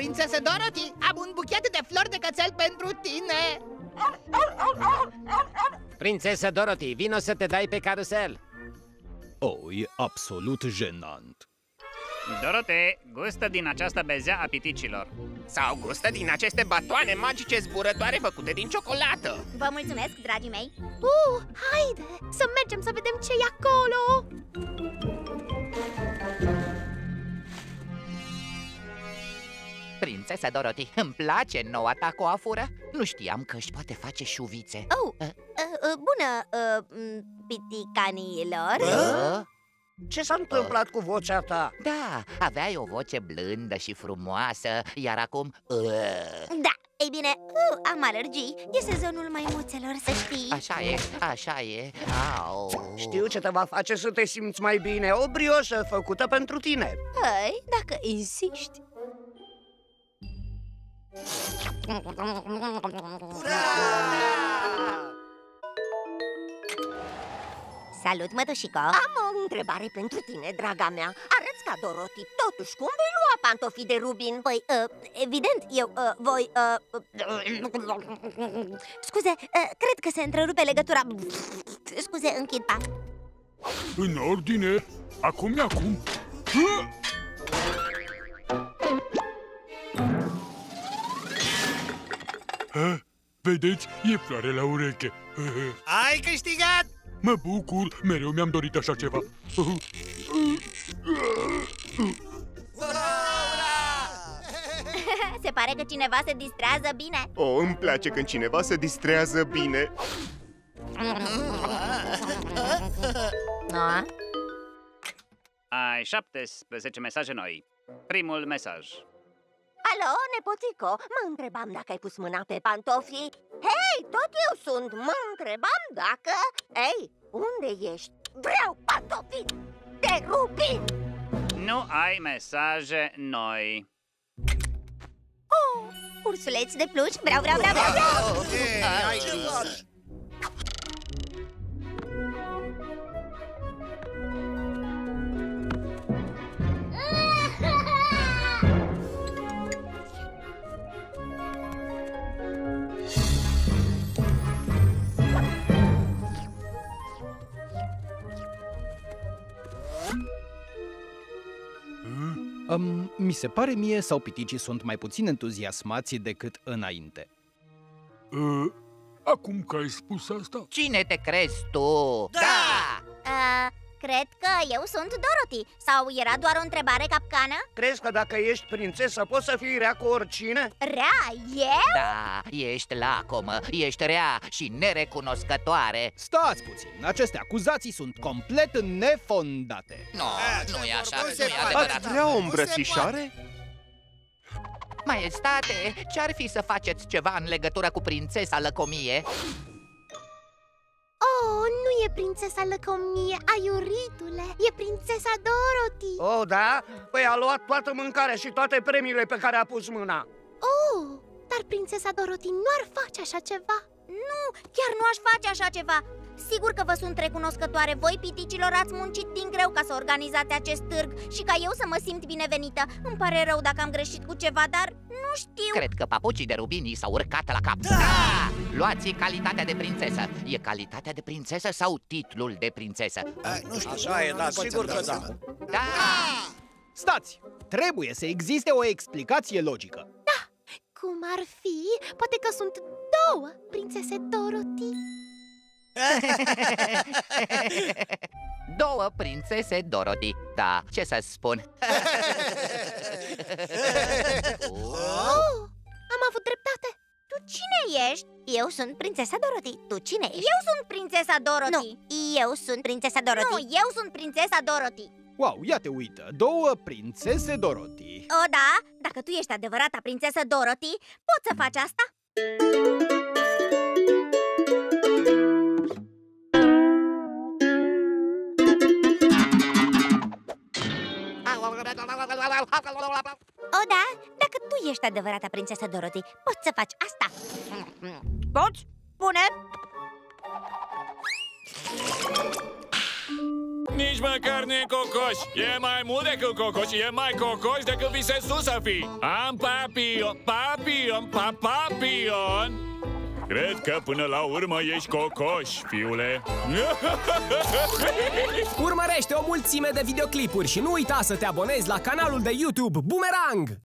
prințesă Dorothy, am un buchet de flori de cățel pentru tine. Prințesă Dorothy, vino să te dai pe carusel. Oh, e absolut jenant. Dorothy, gustă din această bezea a piticilor. Sau gustă din aceste batoane magice zburătoare făcute din ciocolată. Vă mulțumesc, dragii mei. Haide, să mergem să vedem ce e acolo. Prințesa Dorothy, îmi place noua ta coafură. Nu știam că își poate face șuvițe. Bună, piticanilor. Ce s-a întâmplat cu vocea ta? Da, aveai o voce blândă și frumoasă, iar acum... Da, ei bine, am alergii. E sezonul maimuțelor, să știi. Așa e, așa e. Au. Știu ce te va face să te simți mai bine. O brioșă făcută pentru tine. Hai, dacă insisti. Ura! Salut, mătușico! Am o întrebare pentru tine, draga mea. Arăți ca Dorothy. Totuși, cum vei lua pantofii de rubin? Păi, evident, eu voi... Scuze, cred că se întrerupe legătura. Scuze, închid pa. În ordine, acum. Vedeți? E floare la ureche. Ai câștigat! Mă bucur, mereu mi-am dorit așa ceva. Se pare că cineva se distrează bine. Îmi place când cineva se distrează bine. Ai 17 mesaje noi. Primul mesaj. Alo, nepoțico, mă întrebam dacă ai pus mâna pe pantofii. Hei, tot eu sunt, mă întrebam dacă... Ei, unde ești? Vreau pantofii de rubin! Nu ai mesaje noi. Ursuleți de pluș, vreau! Mi se pare mie sau piticii sunt mai puțin entuziasmați decât înainte. Acum că ai spus asta... Cine te crezi tu? Da! Cred că eu sunt Dorothy. Sau era doar o întrebare capcană? Crezi că dacă ești prințesă poți să fii rea cu oricine? Rea? Eu? Da, ești lacomă, ești rea și nerecunoscătoare. Stați puțin, aceste acuzații sunt complet nefondate. Nu e așa, nu e adevărat. Ați vrea o îmbrățișare? Maestate, ce-ar fi să faceți ceva în legătură cu prințesa lăcomie? Nu e prințesa lăcomie, aiuritule, e prințesa Dorothy. Da? Păi a luat toată mâncarea și toate premiile pe care a pus mâna. Dar prințesa Dorothy nu ar face așa ceva. Nu, chiar nu aș face așa ceva. Sigur că vă sunt recunoscătoare. Voi, piticilor, ați muncit din greu ca să organizați acest târg și ca eu să mă simt binevenită. Îmi pare rău dacă am greșit cu ceva, dar nu știu. Cred că papucii de rubini s-au urcat la cap. Da! Luați calitatea de prințesă. E calitatea de prințesă sau titlul de prințesă? Nu știu. Așa e, da, sigur că da. Da! Stați! Trebuie să existe o explicație logică. Da! Cum ar fi? Poate că sunt două prințese Dorothy. Două prințese Dorothy. Da, ce să spun. Am avut dreptate. Tu cine ești? Eu sunt prințesa Dorothy. Tu cine ești? Eu sunt prințesa Dorothy. Nu, eu sunt prințesa Dorothy. Nu, eu sunt prințesa Dorothy. Wow, ia te uită, două prințese Dorothy. Da, dacă tu ești adevărata prințesă Dorothy, poți să faci asta? Da, dacă tu ești adevărata prințesă Dorothy, poți să faci asta. Poți? Pune! Nici măcar nu e cocoș. E mai mult decât cocoș. E mai cocoș decât visez tu să fii. Am papion, papion, papion. Cred că până la urmă ești cocoș, fiule. Urmărește o mulțime de videoclipuri și nu uita să te abonezi la canalul de YouTube Bumerang!